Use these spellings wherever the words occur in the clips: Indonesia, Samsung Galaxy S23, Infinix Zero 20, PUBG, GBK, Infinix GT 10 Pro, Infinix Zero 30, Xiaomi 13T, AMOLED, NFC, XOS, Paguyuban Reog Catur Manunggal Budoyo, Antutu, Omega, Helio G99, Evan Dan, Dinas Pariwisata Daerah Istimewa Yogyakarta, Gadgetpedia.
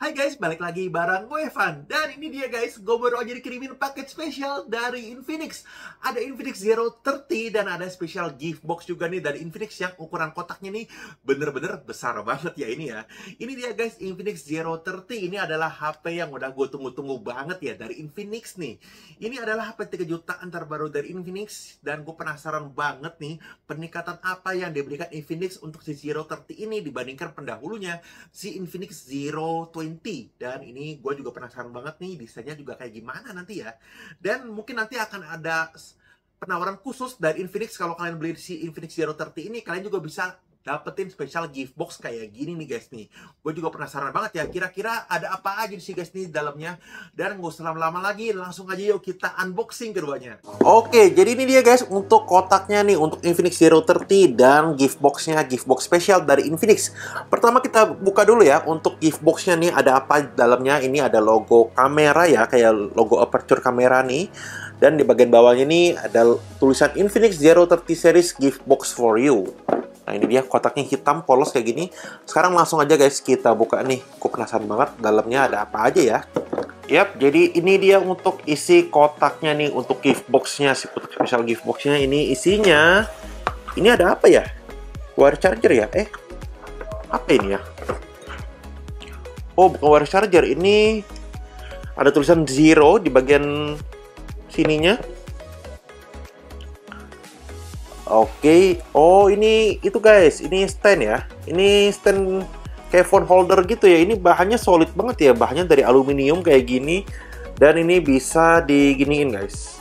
Hai guys, balik lagi bareng gue Evan. Dan ini dia guys, gue baru aja dikirimin paket spesial dari Infinix. Ada Infinix Zero 30 dan ada special gift box juga nih dari Infinix yang ukuran kotaknya nih bener-bener besar banget ya ini ya. Ini dia guys, Infinix Zero 30 ini adalah HP yang udah gue tunggu-tunggu banget ya dari Infinix nih. Ini adalah HP 3 jutaan terbaru dari Infinix dan gue penasaran banget nih peningkatan apa yang diberikan Infinix untuk si Zero 30 ini dibandingkan pendahulunya si Infinix Zero 20. Dan ini gue juga penasaran banget nih desainnya juga kayak gimana nanti ya. Dan mungkin nanti akan ada penawaran khusus dari Infinix. Kalau kalian beli si Infinix Zero 30 ini, kalian juga bisa dapetin special gift box kayak gini nih guys nih. Gue juga penasaran banget ya, kira-kira ada apa aja sih guys nih dalamnya. Dan gak usah lama-lama lagi, langsung aja yuk kita unboxing keduanya. Oke, jadi ini dia guys untuk kotaknya nih, untuk Infinix Zero 30 dan gift boxnya, gift box special dari Infinix. Pertama kita buka dulu ya, untuk gift boxnya nih ada apa dalamnya. Ini ada logo kamera ya, kayak logo aperture kamera nih. Dan di bagian bawahnya nih ada tulisan Infinix Zero 30 series gift box for you. Nah ini dia kotaknya hitam polos kayak gini. Sekarang langsung aja guys kita buka nih. Kok penasaran banget dalamnya ada apa aja ya. Yap, jadi ini dia untuk isi kotaknya nih, untuk gift boxnya, si kotak spesial gift boxnya ini isinya. Ini ada apa ya? Wire charger ya? Apa ini ya? Oh bukan wire charger, ini ada tulisan Zero di bagian sininya. Oke, oh ini itu guys, ini stand ya. Ini stand kayak phone holder gitu ya. Ini bahannya solid banget ya, bahannya dari aluminium kayak gini. Dan ini bisa diginiin guys.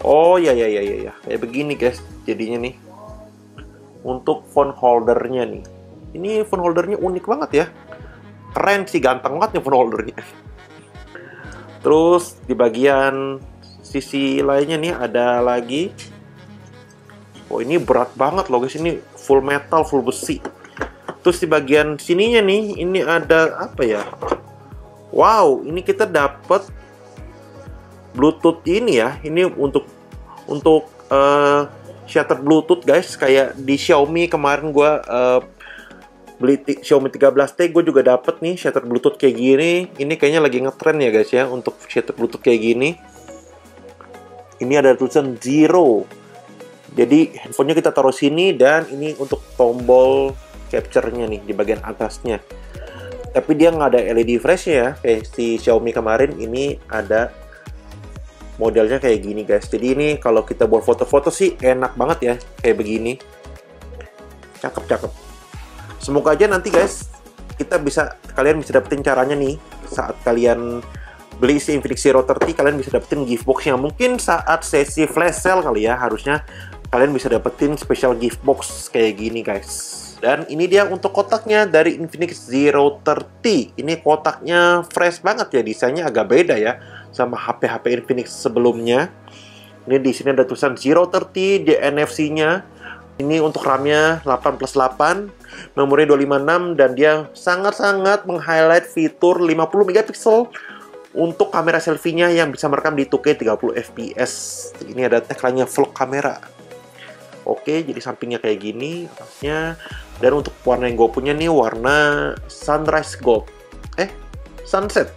Oh ya. Kayak begini guys jadinya nih. Untuk phone holdernya nih. Ini phone holdernya unik banget ya. Keren sih, ganteng banget nih phone holdernya. Terus di bagian sisi lainnya nih ada lagi. Oh ini berat banget loh guys, ini full metal, full besi. Terus di bagian sininya nih, ini ada apa ya? Wow, ini kita dapat Bluetooth ini ya. Ini untuk shutter Bluetooth guys, kayak di Xiaomi kemarin gue beli Xiaomi 13T, gue juga dapat nih shutter Bluetooth kayak gini. Ini kayaknya lagi ngetren ya guys ya, untuk shutter Bluetooth kayak gini. Ini ada tulisan Zero. Jadi handphonenya kita taruh sini dan ini untuk tombol capture-nya nih di bagian atasnya. Tapi dia nggak ada LED flash-nya ya, kayak si Xiaomi kemarin. Ini ada modelnya kayak gini guys. Jadi ini kalau kita buat foto-foto sih enak banget ya, kayak begini. Cakep-cakep. Semoga aja nanti guys kita bisa, kalian bisa dapetin caranya nih saat kalian beli si Infinix Zero 30, kalian bisa dapetin gift box-nya. Mungkin saat sesi flash sale kali ya, harusnya kalian bisa dapetin special gift box kayak gini guys. Dan ini dia untuk kotaknya dari Infinix Zero 30. Ini kotaknya fresh banget ya, desainnya agak beda ya sama HP-HP Infinix sebelumnya. Ini di sini ada tulisan Zero 30, di NFC-nya. Ini untuk RAM-nya 8+8, memori 256, dan dia sangat-sangat meng-highlight fitur 50 MP. Untuk kamera selfie-nya yang bisa merekam di 2K 30 fps. Ini ada tagline-nya vlog kamera. Oke, jadi sampingnya kayak gini atasnya. Dan untuk warna yang gue punya nih warna sunrise gold. Sunset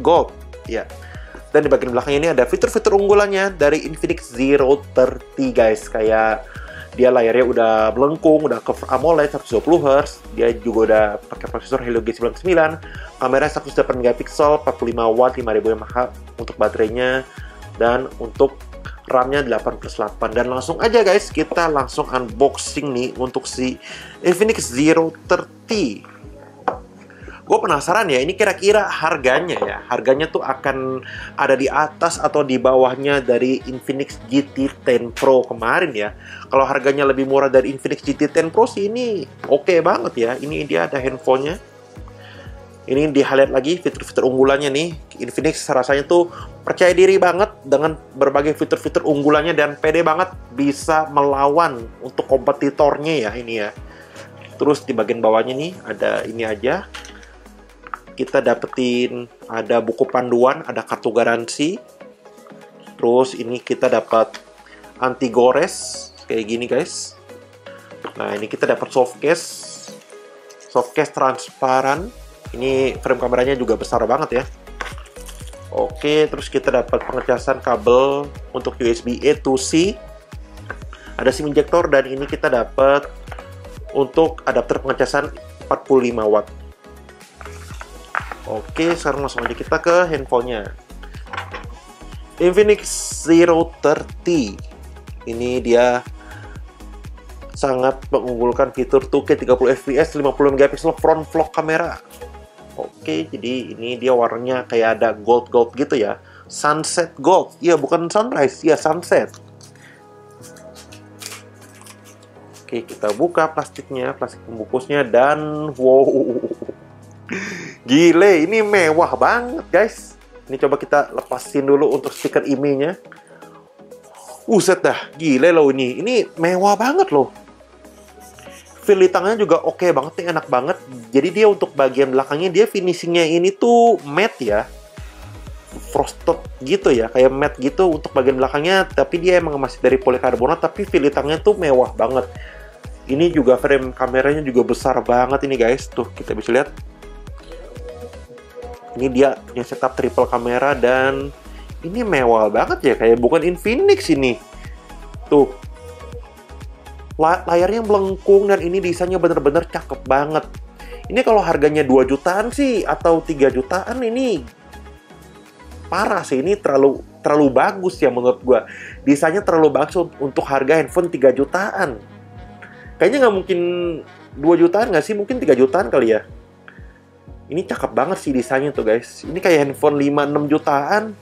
gold ya. Dan di bagian belakangnya ini ada fitur-fitur unggulannya dari Infinix Zero 30 guys. Kayak dia layarnya udah melengkung, udah cover AMOLED 120Hz. Dia juga udah pakai prosesor Helio G99. Kamera 108 MP, 45W, 5000 mAh untuk baterainya. Dan untuk RAM-nya 8+8. Dan langsung aja guys, kita langsung unboxing nih untuk si Infinix Zero 30. Gue penasaran ya, ini kira-kira harganya ya. Harganya tuh akan ada di atas atau di bawahnya dari Infinix GT 10 Pro kemarin ya. Kalau harganya lebih murah dari Infinix GT 10 Pro sih ini oke banget ya. Ini dia ada handphonenya. Ini di highlight lagi fitur-fitur unggulannya nih. Infinix rasanya tuh percaya diri banget dengan berbagai fitur-fitur unggulannya dan pede banget bisa melawan untuk kompetitornya ya ini ya. Terus di bagian bawahnya nih ada ini aja. Kita dapetin ada buku panduan, ada kartu garansi. Terus ini kita dapat anti gores kayak gini guys. Nah ini kita dapat soft case transparan. Ini frame kameranya juga besar banget ya. Oke, terus kita dapat pengecasan kabel untuk USB A to C. Ada SIM injector, dan ini kita dapat untuk adapter pengecasan 45 watt. Oke, sekarang langsung aja kita ke handphonenya. Infinix Zero 30. Ini dia sangat mengunggulkan fitur 2K 30fps 50MP front vlog kamera. Oke, jadi ini dia warnanya kayak ada gold-gold gitu ya. Sunset gold. Ya, bukan sunrise, ya sunset. Oke, kita buka plastiknya, plastik pembungkusnya, dan wow. Gile, ini mewah banget, guys. Ini coba kita lepasin dulu untuk stiker IMEI-nya. Uset dah, gile loh ini. Ini mewah banget loh. Feel di tangannya juga oke banget nih, enak banget. Jadi dia untuk bagian belakangnya, dia finishingnya ini tuh matte ya, frosted gitu ya, kayak matte gitu untuk bagian belakangnya. Tapi dia emang masih dari polikarbonat, tapi feel di tangannya tuh mewah banget. Ini juga frame kameranya juga besar banget ini guys. Tuh kita bisa lihat. Ini dia punya setup triple kamera, dan ini mewah banget ya, kayak bukan Infinix ini. Tuh layarnya melengkung, dan ini desainnya bener-bener cakep banget. Ini kalau harganya 2 jutaan sih atau 3 jutaan ini parah sih, ini terlalu bagus ya menurut gua. Desainnya terlalu bagus untuk harga handphone 3 jutaan. Kayaknya nggak mungkin 2 jutaan nggak sih? Mungkin 3 jutaan kali ya. Ini cakep banget sih desainnya tuh guys. Ini kayak handphone 5-6 jutaan.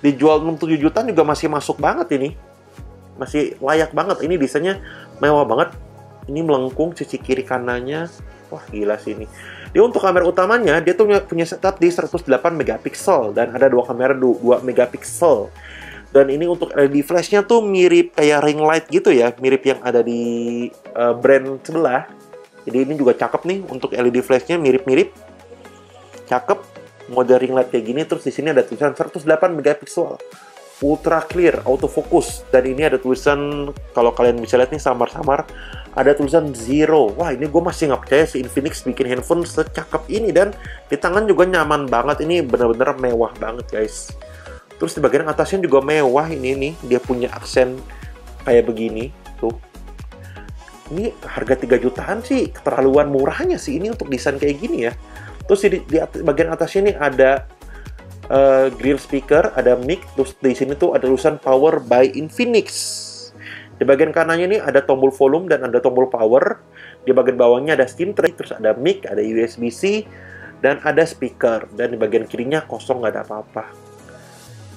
Dijual 6-7 jutaan juga masih masuk banget ini. Masih layak banget, ini desainnya mewah banget. Ini melengkung sisi kiri kanannya. Wah gila sih ini. Dia untuk kamera utamanya, dia tuh punya setup di 108MP. Dan ada dua kamera 2MP. Dan ini untuk LED flashnya tuh mirip kayak ring light gitu ya. Mirip yang ada di brand sebelah. Jadi ini juga cakep nih untuk LED flashnya, mirip-mirip. Cakep. Mode ring light kayak gini. Terus di sini ada tulisan 108MP. Ultra clear, autofocus, dan ini ada tulisan, kalau kalian bisa lihat nih samar-samar, ada tulisan Zero. Wah ini gue masih nggak percaya si Infinix bikin handphone secakep ini, dan di tangan juga nyaman banget, ini bener-bener mewah banget guys. Terus di bagian atasnya juga mewah ini nih, dia punya aksen kayak begini, tuh. Ini harga 3 jutaan sih, keterlaluan murahnya sih ini untuk desain kayak gini ya. Terus di bagian atasnya nih ada grill speaker, ada mic, terus di sini tuh ada tulisan Power by Infinix. Di bagian kanannya ini ada tombol volume dan ada tombol power. Di bagian bawahnya ada SIM tray, terus ada mic, ada USB-C, dan ada speaker. Dan di bagian kirinya kosong, nggak ada apa-apa.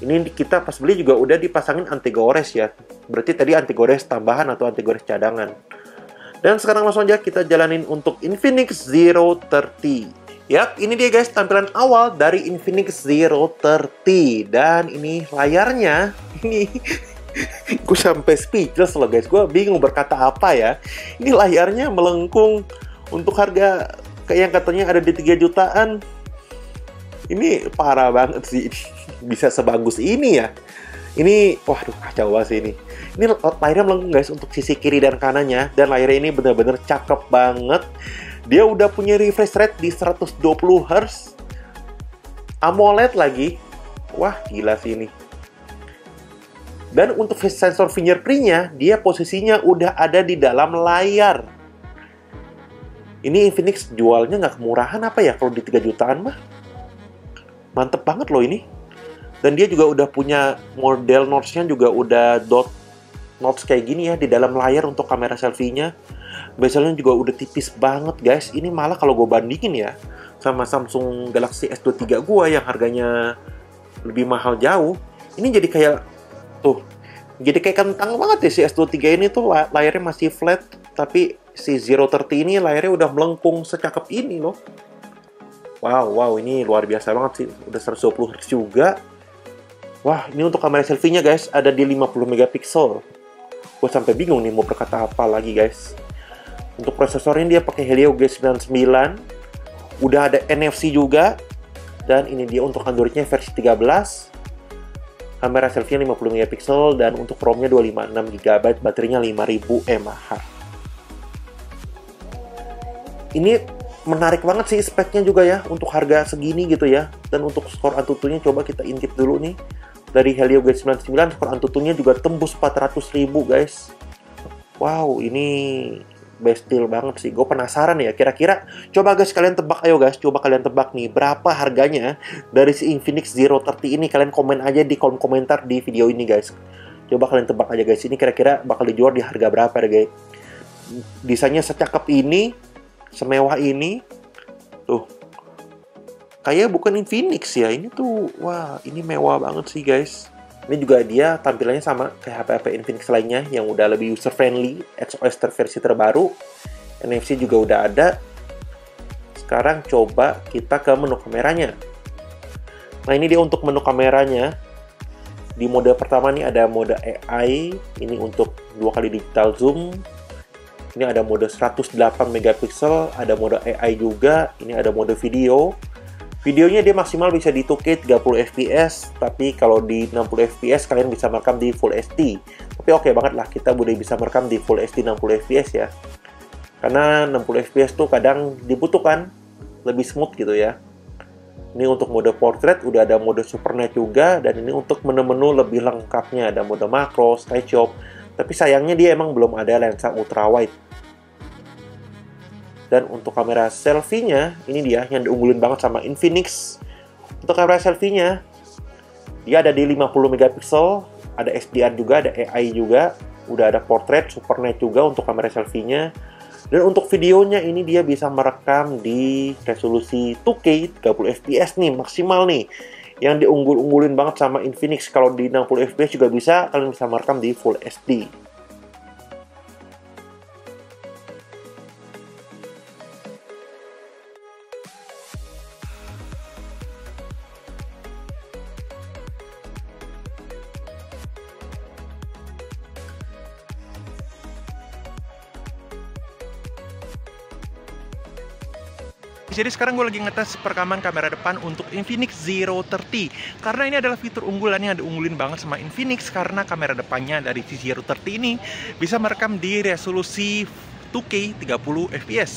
Ini kita pas beli juga udah dipasangin anti gores ya. Berarti tadi anti gores tambahan atau anti gores cadangan. Dan sekarang langsung aja kita jalanin untuk Infinix Zero 30. Yap, ini dia guys tampilan awal dari Infinix Zero 30. Dan ini layarnya. Ini gue sampai speechless loh guys. Gue bingung berkata apa ya. Ini layarnya melengkung untuk harga kayak yang katanya ada di 3 jutaan. Ini parah banget sih. Bisa sebagus ini ya. Ini, waduh kacau banget sih ini. Ini layarnya melengkung guys untuk sisi kiri dan kanannya. Dan layarnya ini bener-bener cakep banget. Dia udah punya refresh rate di 120Hz. AMOLED lagi. Wah, gila sih ini. Dan untuk sensor fingerprint-nya, dia posisinya udah ada di dalam layar. Ini Infinix jualnya nggak kemurahan apa ya kalau di 3 jutaan mah. Mantep banget loh ini. Dan dia juga udah punya model notch-nya juga udah dot notch kayak gini ya di dalam layar untuk kamera selfie-nya. Bezelnya juga udah tipis banget guys. Ini malah kalau gue bandingin ya sama Samsung Galaxy S23 gue yang harganya lebih mahal jauh. Ini jadi kayak tuh, jadi kayak kentang banget ya si S23 ini tuh layarnya masih flat. Tapi si Zero 30 ini layarnya udah melengkung secakep ini loh. Wow, wow ini luar biasa banget sih. Udah 120Hz juga. Wah ini untuk kamera selfie-nya guys ada di 50MP. Gue sampai bingung nih mau berkata apa lagi guys. Untuk prosesornya dia pakai Helio G99, udah ada NFC juga, dan ini dia untuk Androidnya versi 13, kamera selfie-nya 50MP, dan untuk ROM-nya 256GB, baterainya 5000 mAh. Ini menarik banget sih speknya juga ya, untuk harga segini gitu ya. Dan untuk skor Antutunya coba kita intip dulu nih. Dari Helio G99, skor Antutunya juga tembus 400.000 guys. Wow, ini best deal banget sih. Gue penasaran ya, kira-kira, coba guys kalian tebak, ayo guys, coba kalian tebak nih, berapa harganya dari si Infinix Zero 30 ini. Kalian komen aja di kolom komentar di video ini guys. Coba kalian tebak aja guys, ini kira-kira bakal dijual di harga berapa ya guys. Desainnya secakep ini, semewah ini, tuh, kayak bukan Infinix ya, ini tuh, wah, ini mewah banget sih guys. Ini juga dia tampilannya sama kayak HP-HP Infinix lainnya yang udah lebih user-friendly, XOS versi terbaru, NFC juga udah ada. Sekarang coba kita ke menu kameranya. Nah ini dia untuk menu kameranya. Di mode pertama nih ada mode AI, ini untuk 2x digital zoom. Ini ada mode 108 MP, ada mode AI juga, ini ada mode video. Videonya dia maksimal bisa di 2K 30 fps, tapi kalau di 60 fps kalian bisa merekam di Full HD. Tapi oke banget lah, kita udah bisa merekam di Full HD 60 fps ya. Karena 60 fps tuh kadang dibutuhkan, lebih smooth gitu ya. Ini untuk mode portrait, udah ada mode Supernet juga, dan ini untuk menu-menu lebih lengkapnya, ada mode makro, skyshop. Tapi sayangnya dia emang belum ada lensa ultra wide. Dan untuk kamera selfie-nya, ini dia yang diunggulin banget sama Infinix. Untuk kamera selfie-nya, dia ada di 50 MP, ada SDR juga, ada AI juga, udah ada portrait, Supernet juga untuk kamera selfie-nya. Dan untuk videonya ini dia bisa merekam di resolusi 2K 30 fps nih, maksimal nih. Yang diunggul-unggulin banget sama Infinix, kalau di 60 fps juga bisa, kalian bisa merekam di Full HD. Jadi sekarang gue lagi ngetes perekaman kamera depan untuk Infinix Zero 30. Karena ini adalah fitur unggulan yang diunggulin banget sama Infinix, karena kamera depannya dari si Zero 30 ini bisa merekam di resolusi 2K 30 fps.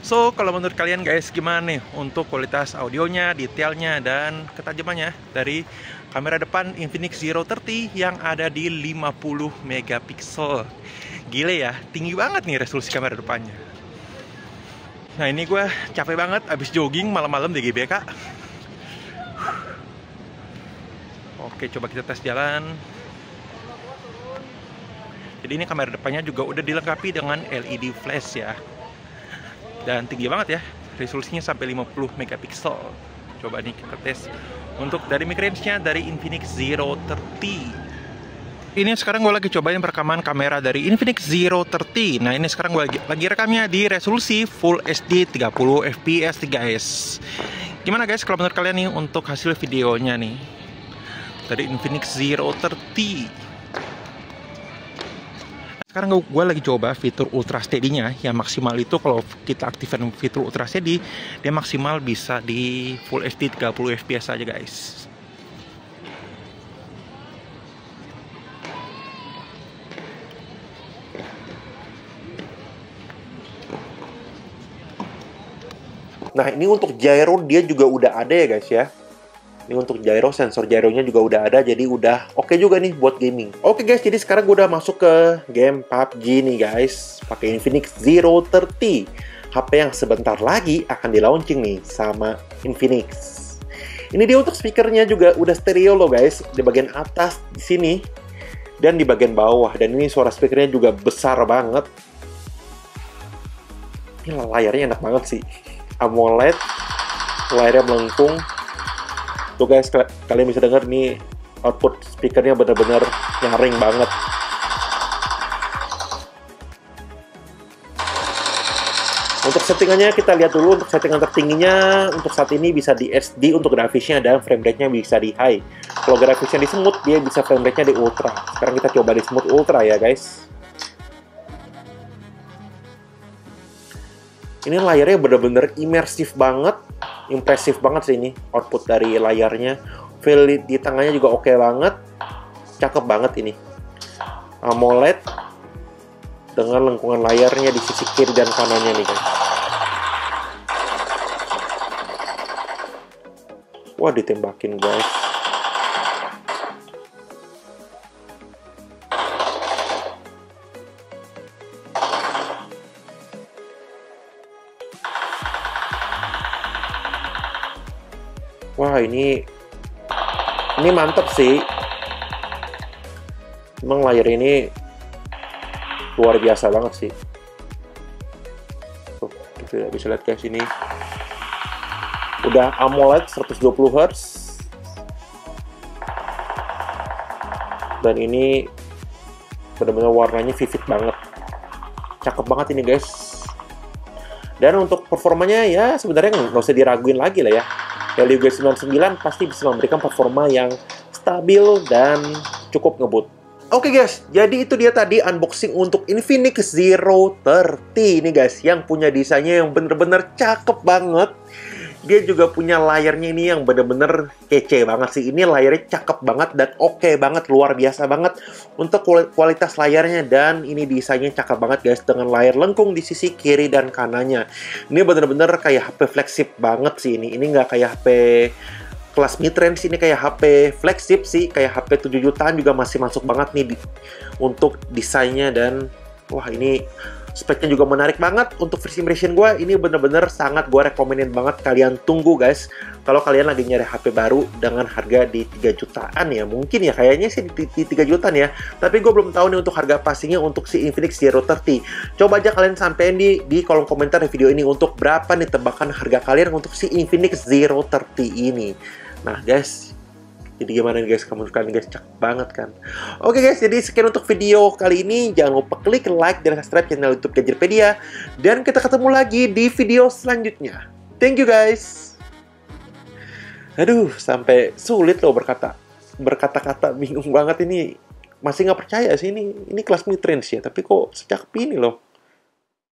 So, kalau menurut kalian guys, gimana nih untuk kualitas audionya, detailnya, dan ketajamannya dari kamera depan Infinix Zero 30 yang ada di 50 MP. Gile ya, tinggi banget nih resolusi kamera depannya. Nah ini gue capek banget abis jogging malam-malam di GBK. Oke, coba kita tes jalan. Jadi ini kamera depannya juga udah dilengkapi dengan LED flash ya. Dan tinggi banget ya, resolusinya sampai 50 MP. Coba nih kita tes untuk dari mid-range-nya dari Infinix Zero 30. Ini sekarang gue lagi cobain perekaman kamera dari Infinix Zero 30. Nah ini sekarang gue lagi rekamnya di resolusi Full HD 30 fps guys. Gimana guys kalau menurut kalian nih untuk hasil videonya nih dari Infinix Zero 30. Sekarang gue lagi coba fitur Ultra Steady-nya. Yang maksimal itu kalau kita aktifkan fitur Ultra Steady, dia maksimal bisa di Full HD 30 fps aja guys. Nah ini untuk gyro dia juga udah ada ya guys ya. Ini untuk gyro, sensor gyronya juga udah ada, jadi udah oke juga nih buat gaming. Oke guys, jadi sekarang gue udah masuk ke game PUBG nih guys, pakai Infinix Zero 30, HP yang sebentar lagi akan di launching nih sama Infinix. Ini dia untuk speakernya juga udah stereo loh guys, di bagian atas di sini dan di bagian bawah. Dan ini suara speakernya juga besar banget. Ini layarnya enak banget sih. AMOLED, layarnya melengkung. Tuh guys, kalian bisa denger nih output speakernya bener-bener nyaring banget. Untuk settingannya kita lihat dulu. Untuk settingan tertingginya untuk saat ini bisa di SD untuk grafisnya, dan frame rate-nya bisa di high. Kalau grafisnya di smooth, dia bisa frame rate-nya di ultra. Sekarang kita coba di smooth ultra ya guys. Ini layarnya bener-bener imersif banget, impresif banget sih ini output dari layarnya. Feel di tangannya juga oke banget, cakep banget ini. AMOLED dengan lengkungan layarnya di sisi kiri dan kanannya nih guys. Wah, ditembakin guys. Wah, ini mantep sih. Emang layar ini luar biasa banget sih. Tuh, kita bisa lihat guys, ini udah AMOLED 120 Hz, dan ini benar-benar warnanya vivid banget, cakep banget ini guys. Dan untuk performanya ya sebenarnya nggak usah diraguin lagi lah ya, Helio G99 pasti bisa memberikan performa yang stabil dan cukup ngebut. Oke guys, jadi itu dia tadi unboxing untuk Infinix Zero 30 ini guys, yang punya desainnya yang bener-bener cakep banget. Dia juga punya layarnya ini yang bener-bener kece banget sih. Ini layarnya cakep banget dan oke banget, luar biasa banget untuk kualitas layarnya. Dan ini desainnya cakep banget guys, dengan layar lengkung di sisi kiri dan kanannya. Ini bener-bener kayak HP flagship banget sih ini. Ini nggak kayak HP kelas mid-range, ini kayak HP flagship sih, kayak HP 7 jutaan juga masih masuk banget nih untuk desainnya. Dan wah, ini speknya juga menarik banget. Untuk versi impression gue, ini bener-bener sangat gue rekomenin banget kalian tunggu guys. Kalau kalian lagi nyari HP baru dengan harga di 3 jutaan ya, mungkin ya kayaknya sih di 3 jutaan ya, tapi gue belum tahu nih untuk harga pastinya untuk si Infinix Zero 30. Coba aja kalian sampein di kolom komentar di video ini untuk berapa nih tebakan harga kalian untuk si Infinix Zero 30 ini. Nah guys, jadi gimana nih guys, kamu suka nih guys, cakep banget kan? Oke guys, jadi sekian untuk video kali ini. Jangan lupa klik like dan subscribe channel YouTube Gadgetpedia. Dan kita ketemu lagi di video selanjutnya. Thank you guys. Aduh, sampai sulit loh berkata-kata, bingung banget ini. Masih nggak percaya sih ini kelas mid-range ya, tapi kok secakep ini loh.